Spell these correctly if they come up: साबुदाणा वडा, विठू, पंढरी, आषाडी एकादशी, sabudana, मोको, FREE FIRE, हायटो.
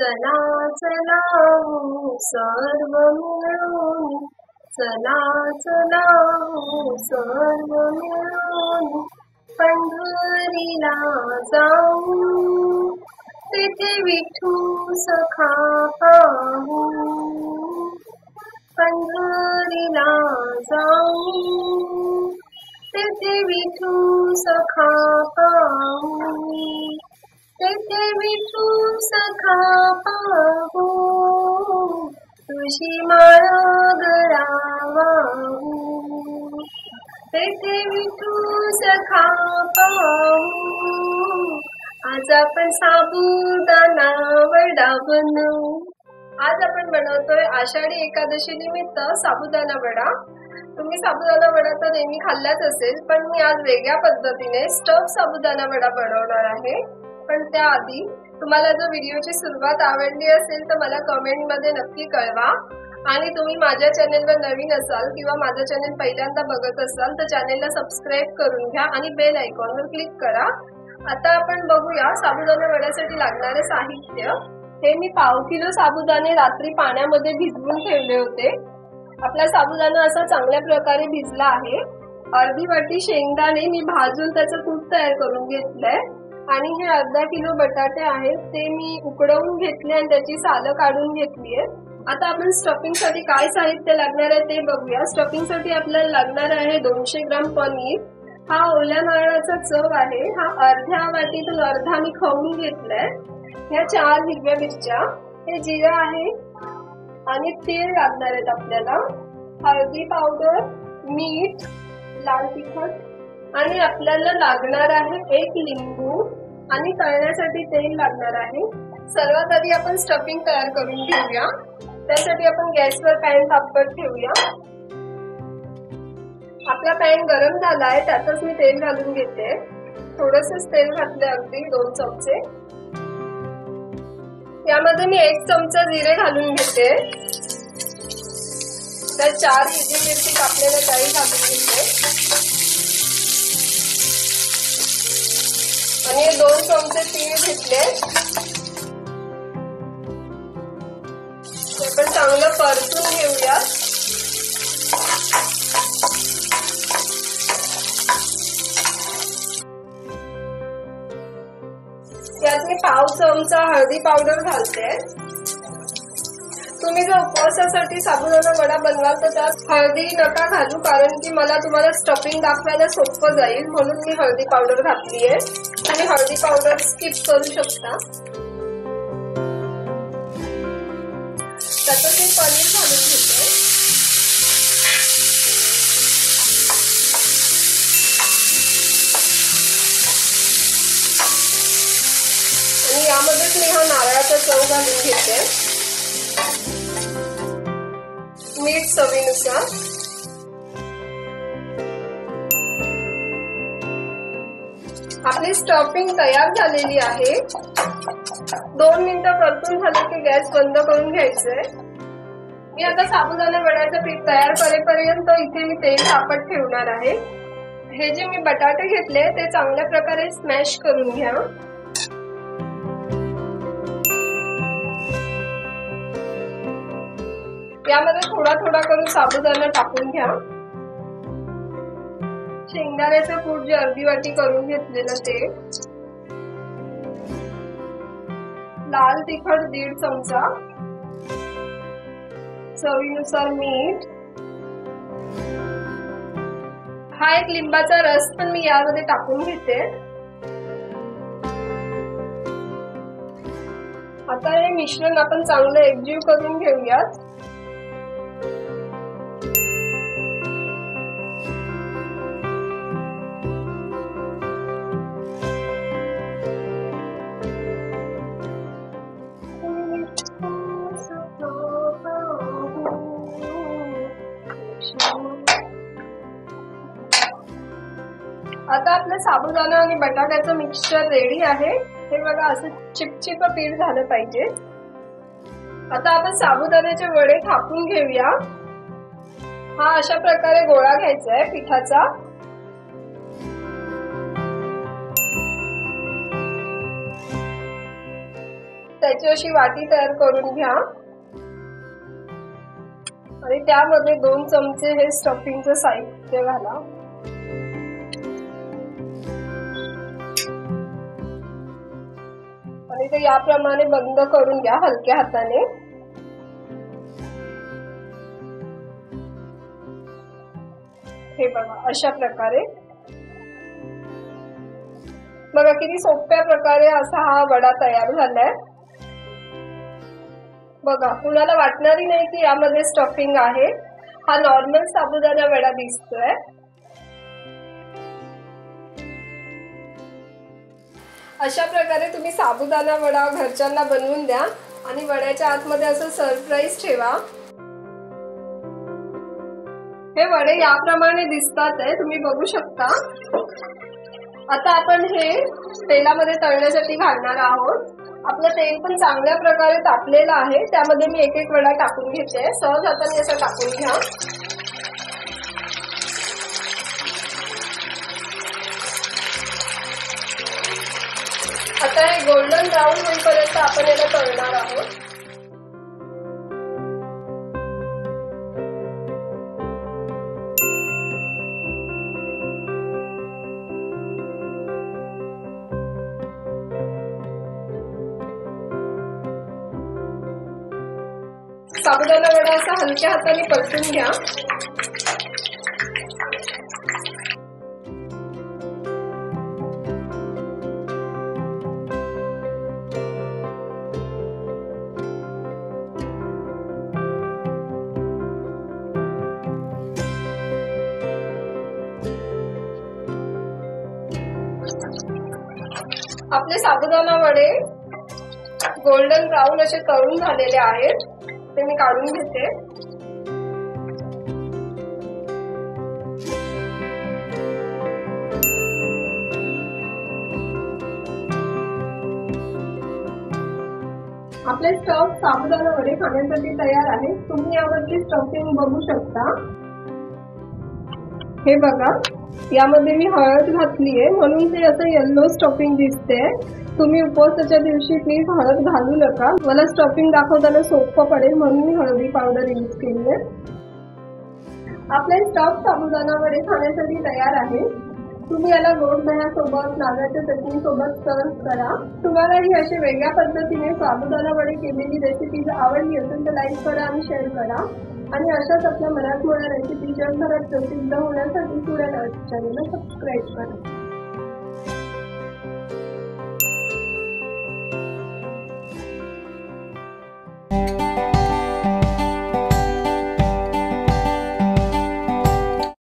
चला चला सर्व मिळून, चला चला सर्व मिळून, पंढरीला जाऊ, तेथे विठू सखा पाहू, पंढरीला जाऊ, तेथे विठू सखा पाहू, तेथे विठू सखा पाहू, तुझी माळ गळावू, तेथे विठू सखा पाहू। आज आपण साबुदाणा वडा बनवू। आज आपण बनवतोय आषाढी एकादशी निमित्त साबुदाणा वडा। तुम्ही साबुदाणा वडा तर नेहमी खाल्लाच असेल, पण मी आज वेगळ्या पद्धतीने स्टफ साबुदाणा वडा बनवणार आहे। पण त्याआधी तुम्हाला जो व्हिडिओची सुरुवात आवडली असेल तर मला कमेंट मध्ये नक्की कळवा। आणि तुम्ही माझ्या चॅनलवर नवीन असाल किंवा माझा चॅनल पहिल्यांदा बघत असाल तर चॅनलला सबस्क्राइब करून घ्या आणि बेल आयकॉनवर क्लिक करा। आता आपण बघूया साबुदाणा वड्यासाठी लागणारे साहित्य। हे मी पाव किलो साबुदाणे रात्री पाण्यामध्ये भिजवून ठेवले होते। आपला साबुदाणा असा चांगल्या प्रकारे भिजला आहे। अर्धी वाटी शेंगदाणे मी भाजून त्याचं कूट तयार करून घेतलंय। आणि हे अर्धा किलो बटाटे आहेत ते मी उकडवून घेतले आणि त्याची सालं काढून घेतलीये। आता आपण स्टफिंग साठी काय साहित्य लागणार आहे ते बघूया। स्टफिंग साठी आपल्याला लागणार आहे 200 ग्राम पनीर। हा ओल्या नारळाचा चव आहे। हा अर्ध्या वाटीतून अर्धा मी खवून घेतलाय। ह्या 4 हिरव्या मिरच्या, हे जिरा आहे आणि तेल लागणार आहेत आपल्याला, हळदी पावडर, मीठ, लाल तिखट आणि आपल्याला लागणार आहे 1 लिंबू आणि तळण्यासाठी तेल लागणार आहे। सर्वात आधी आपण स्टफिंग तयार करून घेऊया। त्यासाठी आपण गॅसवर पॅन तापत ठेवूया। आपला पॅन गरम झाला आहे, त्यातच मी तेल घालून घेते। थोडंसंच तेल घातले, अगदी 2 चमचे। यामध्ये मी 1 चमचा जिरे घालून घेते, त्यात 4 हिरवी मिरची कापलेल्या जाई घालून घेते आणि 2 चमचे तीळ घेतले। ते पण चांगलं परतून घेऊया। त्यात मी 1/2 चमचा हळदी पावडर घालते। तुम्ही जर उपवासासाठी साबुदाणा वडा बनवाल तर त्यात हळदी नका घालू, कारण की मला तुम्हाला स्टफिंग दाखवायला सोपं जाईल म्हणून मी हळदी पावडर घातली आहे। तुम्ही हळदी पावडर स्किप करू शकता। त्यातच मी पनीर घालून घेते। आणि यामध्येच मी हा नारळाचा चव घालून घेते, मीठ चवीनुसार। आपली स्टफिंग तयार झालेली आहे। 2 मिनिटं परतून झाले की गॅस बंद करून घ्यायचंय। मी आता साबुदाणा वड्याचं पीठ तयार करेपर्यंत इथे मी तेल तापत ठेवणार आहे। हे जे मी बटाटे घेतले ते चांगल्या प्रकारे स्मॅश करून घ्या। यामध्ये थोडा थोडा करून साबुदाणा टाकून घ्या। शेंगदाण्याचं कूट जे अर्धी वाटी करून घेतलेलं ते, लाल तिखट 1/2 चमचा, चवीनुसार मीठ, हा 1 लिंबाचा रस पण मी यामध्ये टाकून घेते। आता हे मिश्रण आपण चांगलं एकजीव करून घेऊयात। आता आपलं साबुदाणा आणि बटाट्याचं मिक्सचर रेडी आहे। हे बघा, असं चिपचिप पीठ झालं पाहिजे। आता आपण साबुदाण्याचे वडे थापून घेऊया। हा अशा प्रकारे गोळा घ्यायचा आहे पिठाचा। त्याची अशी वाटी तयार करून घ्या आणि त्यामध्ये 2 चमचे हे स्टफिंगचं साहित्य घाला। आणि ते याप्रमाणे बंद करून घ्या हलक्या हाताने। हे बघा अशा प्रकारे बघा किती सोप्या प्रकारे असा हा वडा तयार झालाय। बघा कुणाला वाटणार नाही की यामध्ये स्टफिंग आहे। हा नॉर्मल साबुदाणा वडा दिसतोय। अशा प्रकारे तुम्ही साबुदाणा वडा घरच्यांना बनवून द्या आणि वड्याच्या आतमध्ये असं सरप्राईज ठेवा। हे वडे याप्रमाणे दिसतात आहे तुम्ही बघू शकता। आता आपण हे तेलामध्ये तळण्यासाठी घालणार आहोत। आपलं तेल पण चांगल्या प्रकारे तापलेलं आहे त्यामध्ये मी एक एक वडा टाकून घेते। सहज हाताने असं टाकून घ्या। आता हे गोल्डन ब्राउन होईपर्यंत आपण याला तळणार आहोत। साबुदाणा वडा असा हलक्या हाताने परतून घ्या। आपले साबुदाणा वडे गोल्डन ब्राउन असे तळून झालेले आहेत ते मी काढून घेते। आपले स्टफ साबुदाणा वडे खाण्यासाठी तयार आहे। तुम्ही यावरची स्टफिंग बघू शकता। हे बघा यामध्ये मी हळद घातली आहे म्हणून ते असं येलो स्टफिंग दिसते। तुम्ही उपवासाच्या दिवशी प्लीज हळद घालू नका। मला स्टफिंग दाखवताना सोपं पडेल म्हणून मी हळदी पावडर यूज केली आहे। आपले स्टफ साबुदाणा वडे खाण्यासाठी तयार आहे। तुम्ही याला गोड दह्यासोबत नारळाच्या चटणीसोबत सर्व करा। तुम्हाला ही अशी वेगळ्या पद्धतीने साबुदाणा वडे केलेली रेसिपीज आवडली असेल तर लाईक करा आणि शेअर करा। आणि अशाच आपल्या मनात मोठ्या रेसिपी जगभरात प्रसिद्ध होण्यासाठी सुद्धा चॅनलला सबस्क्राईब करा।